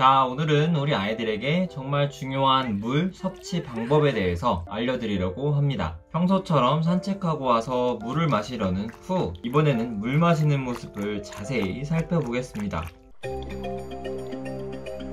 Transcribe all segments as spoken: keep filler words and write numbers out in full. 자, 오늘은 우리 아이들에게 정말 중요한 물 섭취 방법에 대해서 알려드리려고 합니다. 평소처럼 산책하고 와서 물을 마시려는 푸, 이번에는 물 마시는 모습을 자세히 살펴보겠습니다.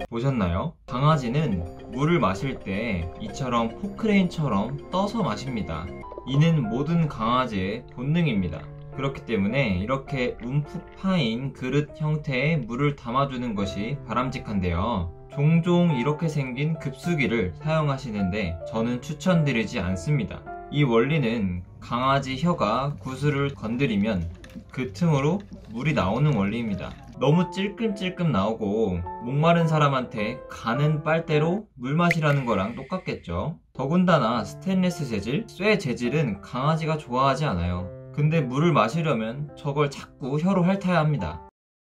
보셨나요? 강아지는 물을 마실 때 이처럼 포크레인처럼 떠서 마십니다. 이는 모든 강아지의 본능입니다. 그렇기 때문에 이렇게 움푹 파인 그릇 형태의 물을 담아주는 것이 바람직한데요. 종종 이렇게 생긴 급수기를 사용하시는데 저는 추천드리지 않습니다. 이 원리는 강아지 혀가 구슬을 건드리면 그 틈으로 물이 나오는 원리입니다. 너무 찔끔찔끔 나오고 목마른 사람한테 가는 빨대로 물 마시라는 거랑 똑같겠죠. 더군다나 스테인리스 재질, 쇠 재질은 강아지가 좋아하지 않아요. 근데 물을 마시려면 저걸 자꾸 혀로 핥아야 합니다.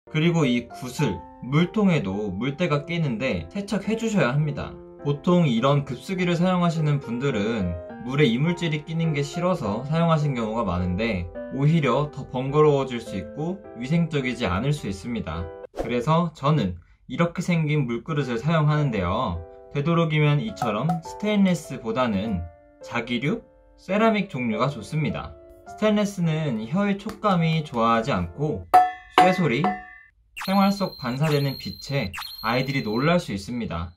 그리고 이 구슬, 물통에도 물때가 끼는데 세척해주셔야 합니다. 보통 이런 급수기를 사용하시는 분들은 물에 이물질이 끼는 게 싫어서 사용하신 경우가 많은데 오히려 더 번거로워질 수 있고 위생적이지 않을 수 있습니다. 그래서 저는 이렇게 생긴 물그릇을 사용하는데요. 되도록이면 이처럼 스테인리스보다는 자기류, 세라믹 종류가 좋습니다. 스테인리스는 혀의 촉감이 좋아하지 않고 쇠소리, 생활 속 반사되는 빛에 아이들이 놀랄 수 있습니다.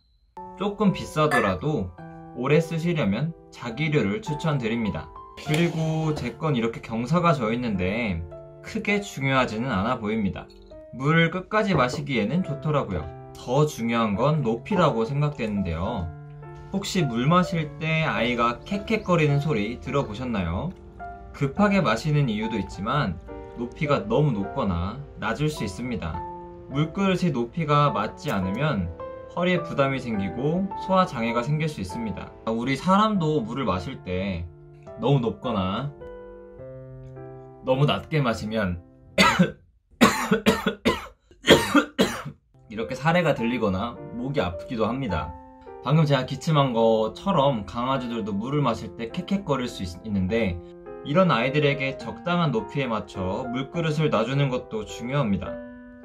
조금 비싸더라도 오래 쓰시려면 자기류를 추천드립니다. 그리고 제 건 이렇게 경사가 져 있는데 크게 중요하지는 않아 보입니다. 물을 끝까지 마시기에는 좋더라고요. 더 중요한 건 높이라고 생각되는데요. 혹시 물 마실 때 아이가 캑캑거리는 소리 들어보셨나요? 급하게 마시는 이유도 있지만 높이가 너무 높거나 낮을 수 있습니다. 물그릇의 높이가 맞지 않으면 허리에 부담이 생기고 소화 장애가 생길 수 있습니다. 우리 사람도 물을 마실 때 너무 높거나 너무 낮게 마시면 이렇게 사례가 들리거나 목이 아프기도 합니다. 방금 제가 기침한 것처럼 강아지들도 물을 마실 때 캑캑거릴 수 있, 있는데 이런 아이들에게 적당한 높이에 맞춰 물그릇을 놔주는 것도 중요합니다.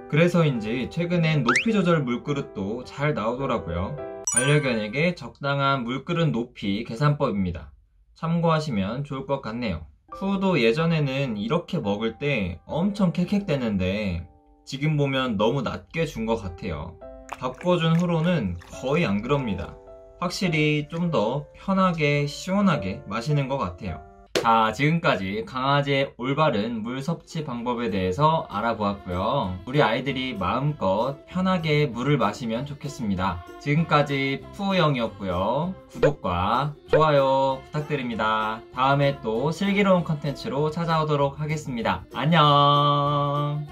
그래서인지 최근엔 높이 조절 물그릇도 잘 나오더라고요. 반려견에게 적당한 물그릇 높이 계산법입니다. 참고하시면 좋을 것 같네요. 푸도 예전에는 이렇게 먹을 때 엄청 캑캑대는데 지금 보면 너무 낮게 준 것 같아요. 바꿔준 후로는 거의 안 그럽니다. 확실히 좀 더 편하게 시원하게 마시는 것 같아요. 자, 지금까지 강아지의 올바른 물 섭취 방법에 대해서 알아보았고요. 우리 아이들이 마음껏 편하게 물을 마시면 좋겠습니다. 지금까지 푸영이었고요. 구독과 좋아요 부탁드립니다. 다음에 또 슬기로운 컨텐츠로 찾아오도록 하겠습니다. 안녕.